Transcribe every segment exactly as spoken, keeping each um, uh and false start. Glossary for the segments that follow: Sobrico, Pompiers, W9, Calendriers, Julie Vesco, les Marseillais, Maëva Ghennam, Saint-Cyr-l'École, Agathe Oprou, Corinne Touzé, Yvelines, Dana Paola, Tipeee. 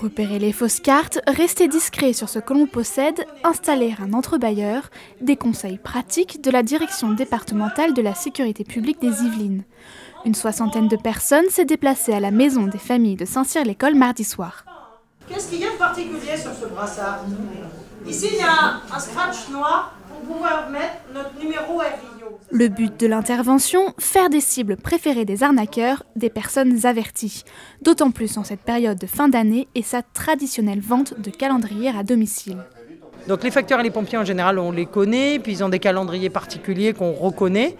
Repérer les fausses cartes, rester discret sur ce que l'on possède, installer un entre-bailleur, des conseils pratiques de la direction départementale de la sécurité publique des Yvelines. Une soixantaine de personnes s'est déplacée à la maison des familles de Saint-Cyr-l'École mardi soir. Qu'est-ce qu'il y a de particulier sur ce brassard? Ici, il y a un scratch noir pour pouvoir mettre notre numéro à vie. Le but de l'intervention, faire des cibles préférées des arnaqueurs, des personnes averties. D'autant plus en cette période de fin d'année et sa traditionnelle vente de calendriers à domicile. Donc les facteurs et les pompiers en général, on les connaît, puis ils ont des calendriers particuliers qu'on reconnaît.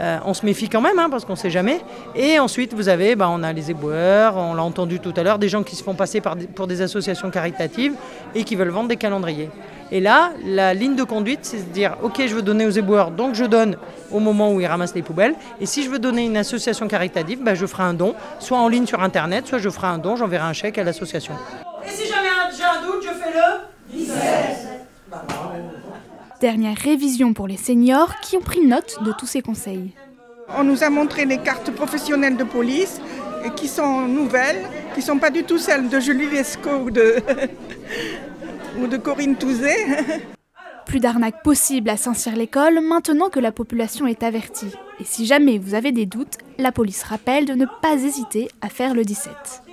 Euh, on se méfie quand même, hein, parce qu'on ne sait jamais. Et ensuite, vous avez, bah, on a les éboueurs, on l'a entendu tout à l'heure, des gens qui se font passer par des, pour des associations caritatives et qui veulent vendre des calendriers. Et là, la ligne de conduite, c'est de dire, ok, je veux donner aux éboueurs, donc je donne au moment où ils ramassent les poubelles. Et si je veux donner une association caritative, bah, je ferai un don, soit en ligne sur Internet, soit je ferai un don, j'enverrai un chèque à l'association. Et si jamais j'ai un doute, je fais le dix-sept. Bah, dernière révision pour les seniors qui ont pris note de tous ces conseils. On nous a montré les cartes professionnelles de police qui sont nouvelles, qui ne sont pas du tout celles de Julie Vesco ou de, ou de Corinne Touzé. Plus d'arnaques possibles à Saint-Cyr-l'École maintenant que la population est avertie. Et si jamais vous avez des doutes, la police rappelle de ne pas hésiter à faire le dix-sept.